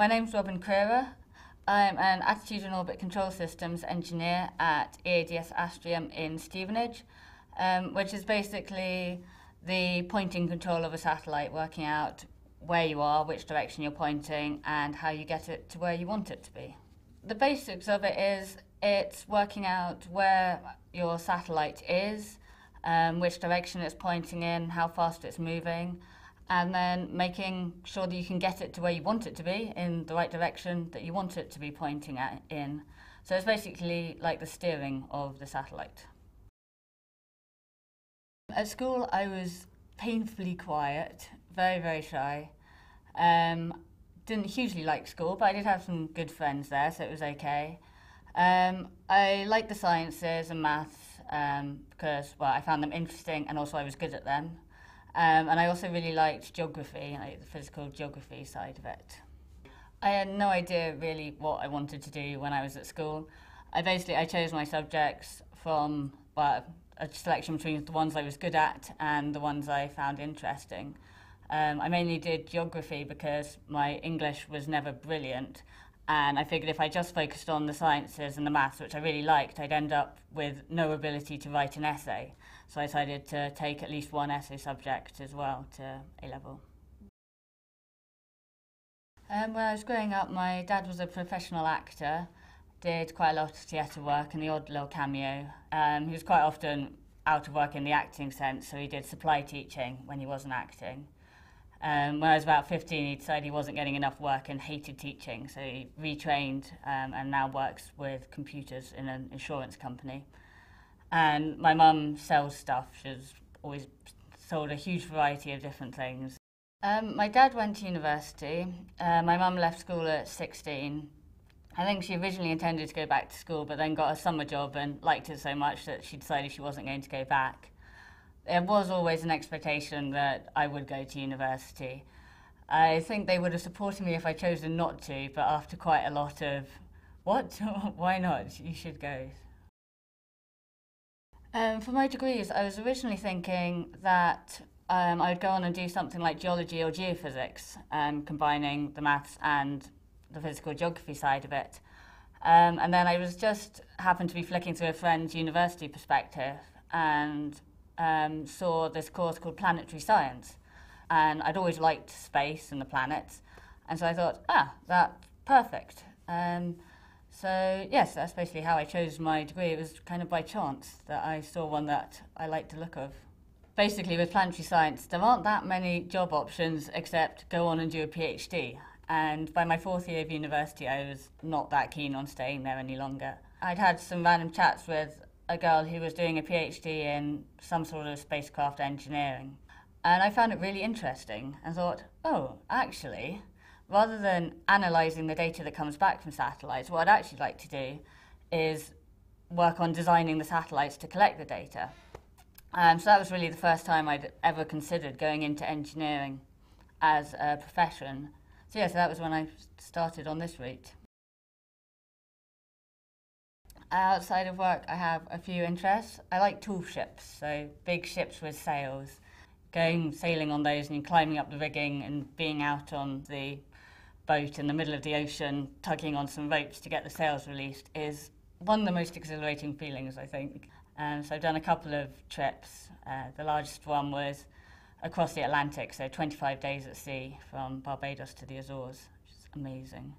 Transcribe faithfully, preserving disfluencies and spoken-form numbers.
My name's Robyn C. I'm an Attitude and Orbit Control Systems Engineer at E A D S Astrium in Stevenage, um, which is basically the pointing control of a satellite, working out where you are, which direction you're pointing, and how you get it to where you want it to be. The basics of it is it's working out where your satellite is, um, which direction it's pointing in, how fast it's moving, and then making sure that you can get it to where you want it to be in the right direction that you want it to be pointing at in. So it's basically like the steering of the satellite. At school I was painfully quiet, very, very shy. Um, didn't hugely like school, but I did have some good friends there, so it was okay. Um, I liked the sciences and maths um, because, well, I found them interesting and also I was good at them. Um, and I also really liked geography, like the physical geography side of it. I had no idea really what I wanted to do when I was at school. I basically, I chose my subjects from, well, a selection between the ones I was good at and the ones I found interesting. Um, I mainly did geography because my English was never brilliant, and I figured if I just focused on the sciences and the maths, which I really liked, I'd end up with no ability to write an essay. So I decided to take at least one essay subject as well to A-level. Um, when I was growing up, my dad was a professional actor, did quite a lot of theatre work and the odd little cameo. Um, he was quite often out of work in the acting sense, so he did supply teaching when he wasn't acting. Um, when I was about fifteen, he decided he wasn't getting enough work and hated teaching, so he retrained um, and now works with computers in an insurance company. And my mum sells stuff. She's always sold a huge variety of different things. Um, my dad went to university. Uh, my mum left school at sixteen. I think she originally intended to go back to school, but then got a summer job and liked it so much that she decided she wasn't going to go back. There was always an expectation that I would go to university. I think they would have supported me if I chose not to, but after quite a lot of, what, why not, you should go. Um, for my degrees, I was originally thinking that um, I would go on and do something like geology or geophysics, um, combining the maths and the physical geography side of it. Um, and then I was just happened to be flicking through a friend's university perspective and um, saw this course called Planetary Science. And I'd always liked space and the planets. And so I thought, ah, that's perfect. Um, So, yes, that's basically how I chose my degree. It was kind of by chance that I saw one that I liked the look of. Basically, with planetary science, there aren't that many job options except go on and do a PhD. And by my fourth year of university, I was not that keen on staying there any longer. I'd had some random chats with a girl who was doing a PhD in some sort of spacecraft engineering. And I found it really interesting and thought, oh, actually, rather than analysing the data that comes back from satellites, what I'd actually like to do is work on designing the satellites to collect the data. Um, so that was really the first time I'd ever considered going into engineering as a profession. So yeah, so that was when I started on this route. Outside of work, I have a few interests. I like tall ships, so big ships with sails. Going sailing on those and climbing up the rigging and being out on the boat in the middle of the ocean, tugging on some ropes to get the sails released, is one of the most exhilarating feelings, I think. Um, so I've done a couple of trips. Uh, the largest one was across the Atlantic, so twenty-five days at sea from Barbados to the Azores, which is amazing.